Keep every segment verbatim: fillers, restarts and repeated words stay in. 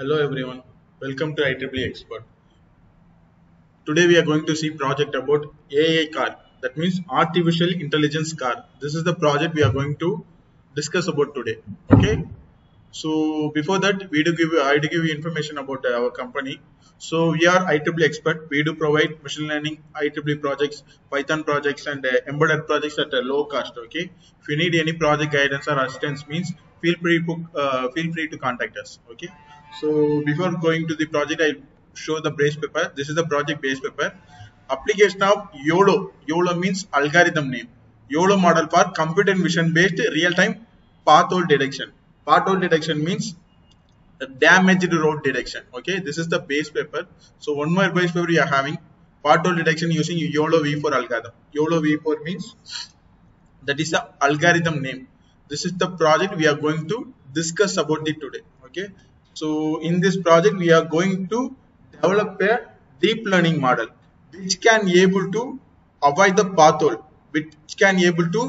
Hello everyone, welcome to I E E E Xpert. Today we are going to see project about A I car, that means artificial intelligence car. This is the project we are going to discuss about today. Okay, so before that we do give you, I do give you information about our company. So we are I E E E Xpert. We do provide machine learning I E E E projects, Python projects and embedded projects at a low cost. Okay, if you need any project guidance or assistance means feel free to, uh, feel free to contact us. Okay. So before going to the project, I show the base paper. This is the project base paper. Application of YOLO. YOLO means algorithm name. YOLO model for computer vision based real-time path hole detection. Path hole detection means damaged road detection. Okay, this is the base paper. So one more base paper we are having. Path hole detection using YOLO V four algorithm. YOLO V four means that is the algorithm name. This is the project we are going to discuss about it today. Okay. So in this project, we are going to develop a deep learning model which can able to avoid the path hole, which can able to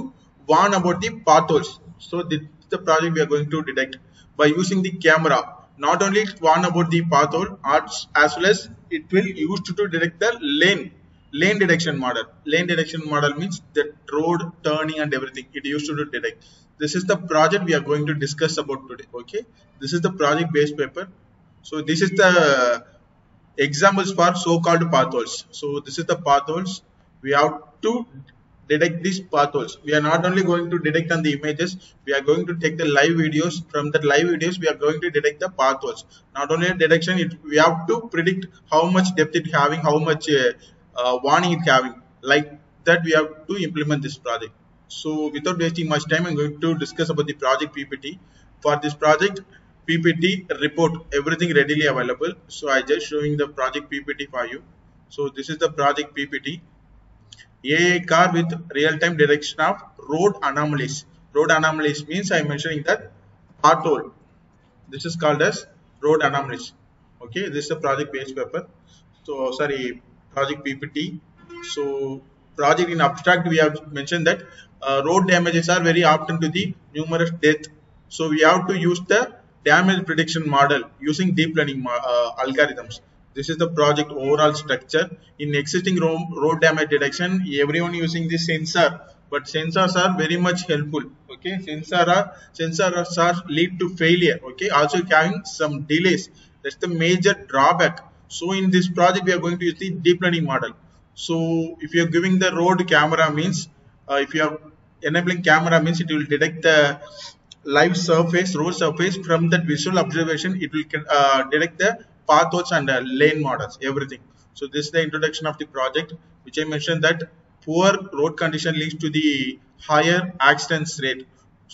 warn about the path holes. So this is the project we are going to detect by using the camera. Not only it warn about the path hole, as well as it will used to detect the lane, lane detection model. Lane detection model means the road turning and everything it used to detect. This is the project we are going to discuss about today. Okay, this is the project based paper. So this is the examples for so-called path holes. So this is the path holes. We have to detect these path holes. We are not only going to detect on the images. We are going to take the live videos. From the live videos, we are going to detect the path holes. Not only detection, it, we have to predict how much depth it having, how much uh, uh, warning it having. Like that, we have to implement this project. So without wasting much time, I'm going to discuss about the project P P T. For this project P P T report, everything readily available. So I just showing the project P P T for you. So this is the project P P T. A I car with real-time detection of road anomalies. Road anomalies means I'm mentioning that path hole. This is called as road anomalies. Okay, this is a project based paper. So sorry, project P P T. So project in abstract, we have mentioned that Uh, road damages are very often to the numerous death. So we have to use the damage prediction model using deep learning uh, algorithms. This is the project overall structure. In existing road, road damage detection, everyone using this sensor, but sensors are very much helpful. Okay, sensors are sensors are lead to failure. Okay, also having some delays. That's the major drawback. So in this project, we are going to use the deep learning model. So if you are giving the road camera means, Uh, if you are enabling camera means it will detect the live surface, road surface. From that visual observation, it will uh, detect the path holes and uh, lane models, everything. So this is the introduction of the project, which I mentioned that poor road condition leads to the higher accidents rate.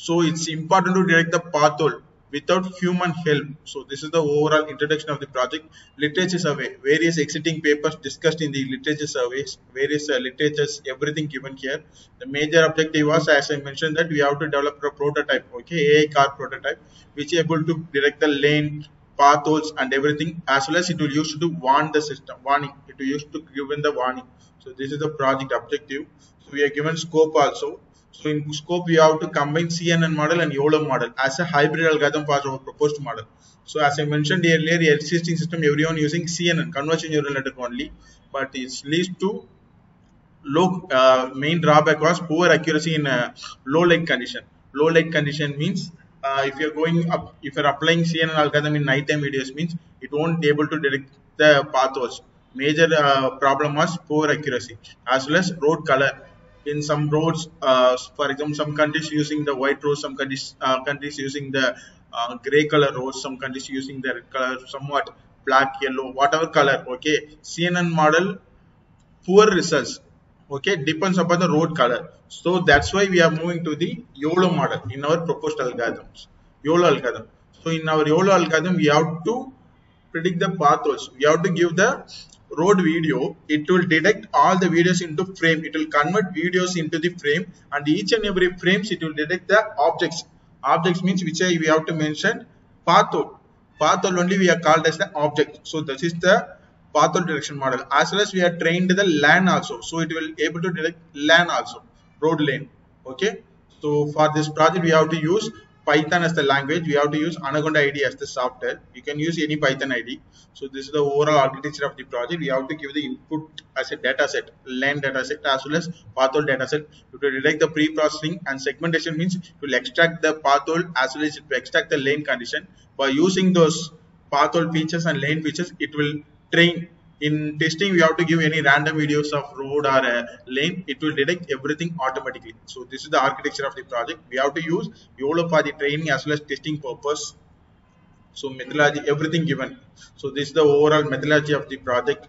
So it's important to detect the path hole without human help. So this is the overall introduction of the project. Literature survey, various existing papers discussed in the literature surveys, various uh, literatures, everything given here. The major objective was, as I mentioned, that we have to develop a prototype, okay, A I car prototype, which is able to direct the lane, path holes and everything, as well as it will use to warn the system, warning, it will use to given the warning. So this is the project objective. So we are given scope also. So in scope, we have to combine C N N model and YOLO model as a hybrid algorithm for our proposed model. So as I mentioned earlier, the existing system, everyone using C N N, convolutional neural network only, but it leads to low, uh, main drawback was poor accuracy in uh, low light condition. Low light condition means uh, if you're going up, if you're applying C N N algorithm in nighttime videos means it won't be able to detect the path holes. Major uh, problem was poor accuracy as well as road color. In some roads, uh, for example, some countries using the white roads, some countries, uh, countries using the uh, gray color roads, some countries using the red color, somewhat black, yellow, whatever color. Okay, C N N model, poor results. Okay, depends upon the road color. So that's why we are moving to the YOLO model in our proposed algorithms. YOLO algorithm. So in our YOLO algorithm, we have to predict the path holes. We have to give the road video, it will detect all the videos into frame. It will convert videos into the frame, and each and every frames it will detect the objects. Objects means which I, we have to mention path hole. Path hole only we are called as the object. So this is the path hole detection model. As well as we are trained the LAN also, so it will able to detect LAN also, road lane. Okay. So for this project we have to use Python as the language, we have to use Anaconda I D as the software. You can use any Python I D. So this is the overall architecture of the project. We have to give the input as a data set, len data set as well as pathol data set. It will detect the pre-processing, and segmentation means it will extract the pathol as well as it will extract the lane condition. By using those pathol features and lane features, it will train. In testing, we have to give any random videos of road or a lane. It will detect everything automatically. So this is the architecture of the project. We have to use YOLO for the training as well as testing purpose. So methodology, everything given. So this is the overall methodology of the project.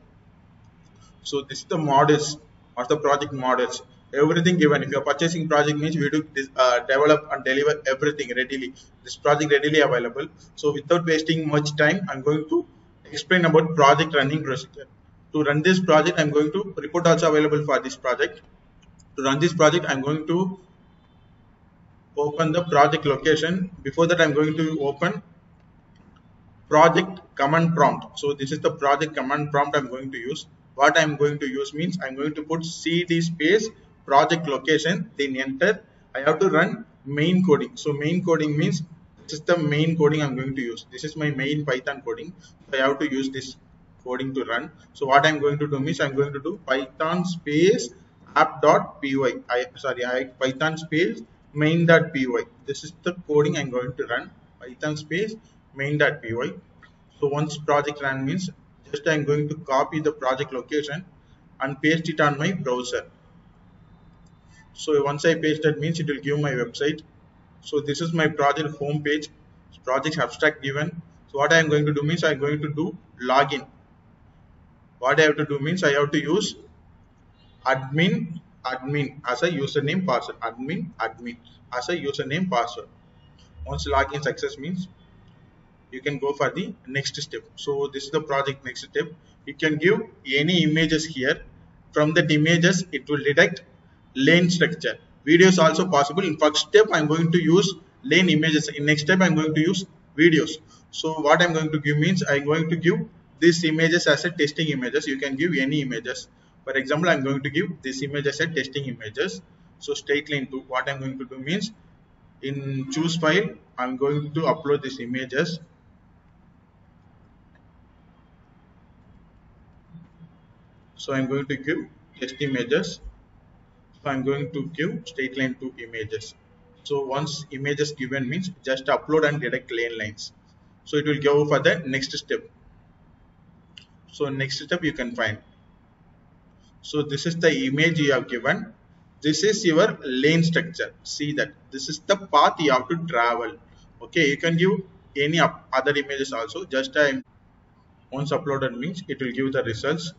So this is the models or the project models. Everything given. If you are purchasing project, means we do uh, develop and deliver everything readily. This project readily available. So without wasting much time, I'm going to explain about project running procedure. To run this project, I'm going to report also available for this project. To run this project, I'm going to open the project location. Before that, I'm going to open project command prompt. So this is the project command prompt I'm going to use. What I'm going to use means I'm going to put cd space project location, then enter. I have to run main coding. So main coding means this is the main coding I'm going to use. This is my main Python coding. I have to use this coding to run. So what I'm going to do is I'm going to do Python space app.py. I sorry, I Python space main.py. This is the coding I'm going to run. Python space main.py. So once project run means just I'm going to copy the project location and paste it on my browser. So once I paste that means it will give my website. So this is my project home page, project abstract given. So what I am going to do means I am going to do login. What I have to do means I have to use admin, admin as a username password, admin, admin as a username password. Once login success means you can go for the next step. So this is the project next step. You can give any images here. From the images, it will detect lane structure. Videos also possible. In first step, I'm going to use lane images. In next step, I'm going to use videos. So what I'm going to give means I'm going to give these images as a testing images. You can give any images. For example, I'm going to give this image as a testing images. So straight line to what I'm going to do means in choose file, I'm going to upload these images. So I'm going to give test images. So I'm going to give straight line to images. So once images given means just upload and detect lane lines. So it will go for the next step. So next step you can find. So this is the image you have given. This is your lane structure. See that this is the path you have to travel. Okay, you can give any other images also. Just time once uploaded means it will give the results.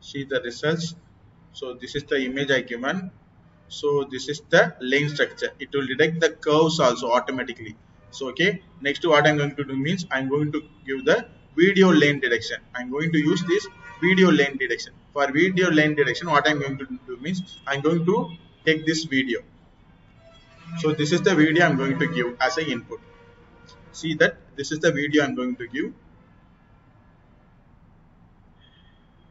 See the results. So this is the image I given. So this is the lane structure. It will detect the curves also automatically. So okay, next to what I'm going to do means I'm going to give the video lane detection. I'm going to use this video lane detection. For video lane detection, what I'm going to do means I'm going to take this video. So this is the video I'm going to give as an input. See that this is the video I'm going to give.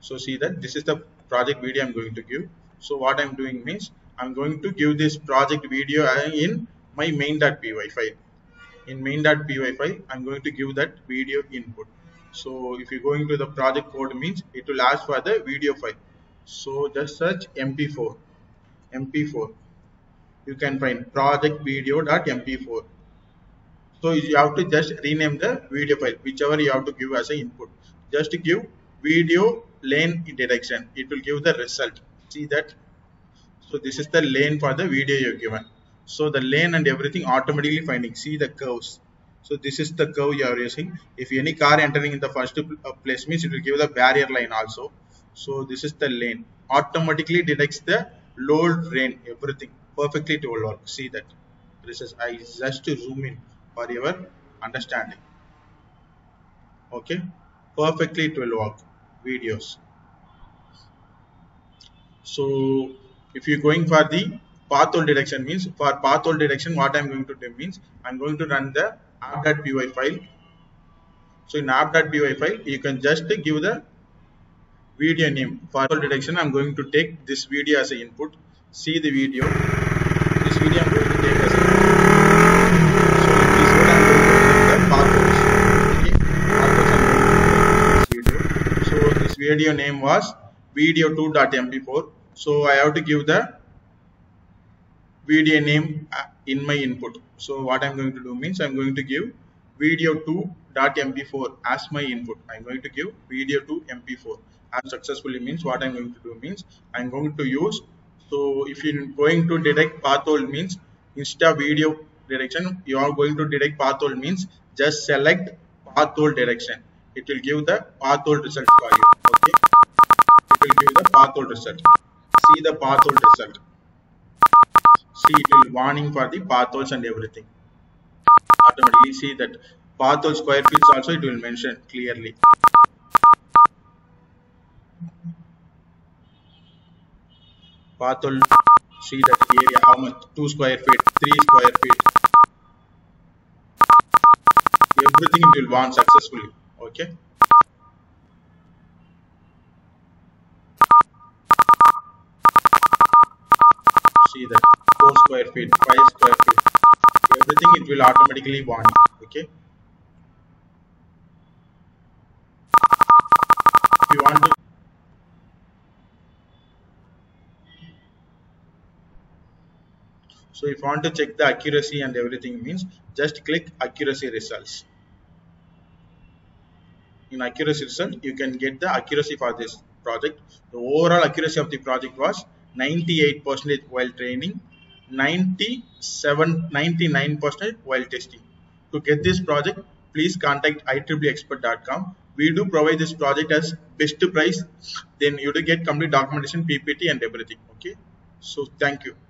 So see that this is the project video I'm going to give. So what I'm doing means I'm going to give this project video in my main.py file. In main.py file, I'm going to give that video input. So if you go into the project code means it will ask for the video file. So just search M P four. M P four. You can find project video.M P four. So you have to just rename the video file, whichever you have to give as an input. Just to give video lane detection. It will give the result. See that. So this is the lane for the video you have given. So the lane and everything automatically finding. See the curves. So this is the curve you are using. If any car entering in the first place means it will give the barrier line also. So this is the lane. Automatically detects the load rain. Everything perfectly to work. See that. This is I just to zoom in for your understanding. Okay. Perfectly it will work. Videos. So if you're going for the pathol detection means for pathol detection what I'm going to do means I'm going to run the app.py file. So in app.py file you can just give the video name. For detection, I'm going to take this video as an input. See the video. This video I'm going to take as an input. So it is what I'm going to take the barcodes. Okay, barcodes I'm going to take this video. So this video name was video two dot m p four. So I have to give the video name in my input. So what I'm going to do means I'm going to give video two dot m p four as my input. I'm going to give video two M P four. And successfully means what I'm going to do means I'm going to use. So if you're going to detect pathhold means instead of video direction, you are going to detect pathhold means just select pathhold direction. It will give the pathhold result for you. Okay. It will give the pathhold result. See the pathhold result. See, it will warning for the pathholds and everything. Automatically see that pathhold square feet also it will mention clearly. Pathol, see that area, how much, two square feet, three square feet, everything it will warn successfully. Okay, see that four square feet, five square feet, everything it will automatically warn. Okay, if you want to So if you want to check the accuracy and everything means just click accuracy results. In accuracy result you can get the accuracy for this project. The overall accuracy of the project was ninety-eight percent while training, ninety-seven, ninety-nine percent while testing. To get this project please contact I E E E Xpert dot com. We do provide this project as best price. Then you do get complete documentation, P P T and everything. Okay. So thank you.